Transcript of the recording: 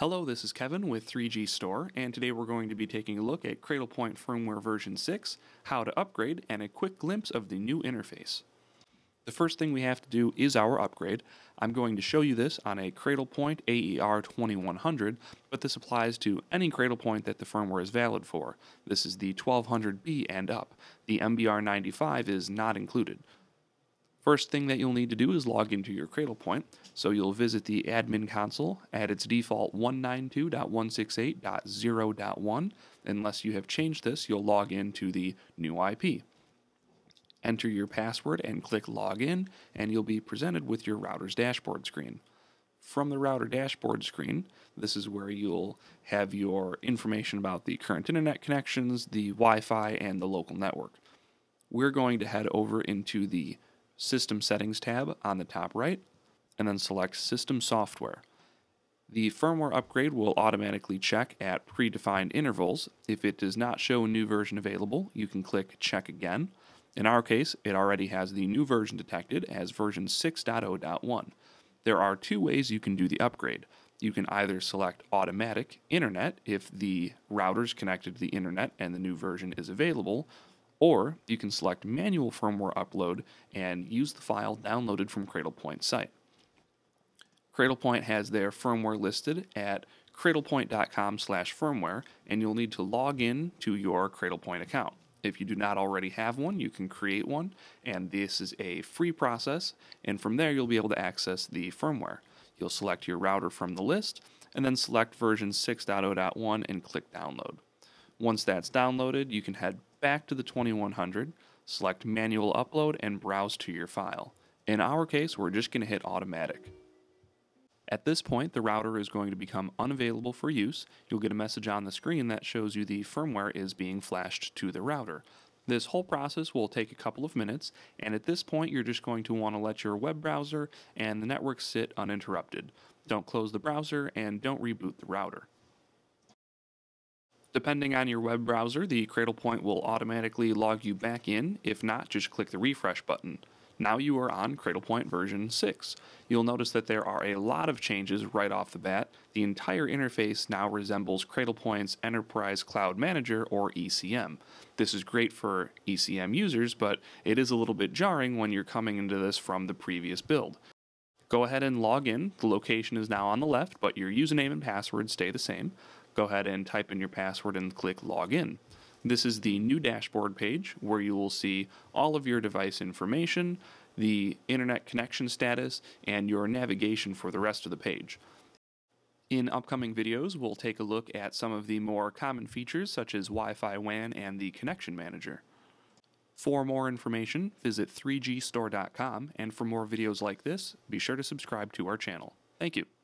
Hello, this is Kevin with 3Gstore, and today we're going to be taking a look at CradlePoint firmware version 6, how to upgrade, and a quick glimpse of the new interface. The first thing we have to do is our upgrade. I'm going to show you this on a CradlePoint AER2100, but this applies to any CradlePoint that the firmware is valid for. This is the 1200B and up. The MBR95 is not included. First thing that you'll need to do is log into your CradlePoint. So you'll visit the admin console at its default 192.168.0.1. Unless you have changed this, you'll log in to the new IP. Enter your password and click Login, and you'll be presented with your router's dashboard screen. From the router dashboard screen, this is where you'll have your information about the current internet connections, the Wi-Fi, and the local network. We're going to head over into the System Settings tab on the top right, and then select System Software. The firmware upgrade will automatically check at predefined intervals. If it does not show a new version available, you can click Check Again. In our case, it already has the new version detected as version 6.0.1. There are two ways you can do the upgrade. You can either select Automatic Internet if the router is connected to the internet and the new version is available, or you can select Manual Firmware Upload and use the file downloaded from CradlePoint's site. CradlePoint has their firmware listed at cradlepoint.com/firmware, and you'll need to log in to your CradlePoint account. If you do not already have one, you can create one, and this is a free process, and from there you'll be able to access the firmware. You'll select your router from the list, and then select version 6.0.1 and click Download. Once that's downloaded, you can head back to the 2100, select Manual Upload, and browse to your file. In our case, we're just going to hit Automatic. At this point, the router is going to become unavailable for use. You'll get a message on the screen that shows you the firmware is being flashed to the router. This whole process will take a couple of minutes, and at this point, you're just going to want to let your web browser and the network sit uninterrupted. Don't close the browser and don't reboot the router. Depending on your web browser, the CradlePoint will automatically log you back in. If not, just click the refresh button. Now you are on CradlePoint version 6. You'll notice that there are a lot of changes right off the bat. The entire interface now resembles CradlePoint's Enterprise Cloud Manager, or ECM. This is great for ECM users, but it is a little bit jarring when you're coming into this from the previous build. Go ahead and log in. The location is now on the left, but your username and password stay the same. Go ahead and type in your password and click Login. This is the new dashboard page where you will see all of your device information, the internet connection status, and your navigation for the rest of the page. In upcoming videos, we'll take a look at some of the more common features such as Wi-Fi WAN and the Connection Manager. For more information, visit 3gstore.com, and for more videos like this, be sure to subscribe to our channel. Thank you.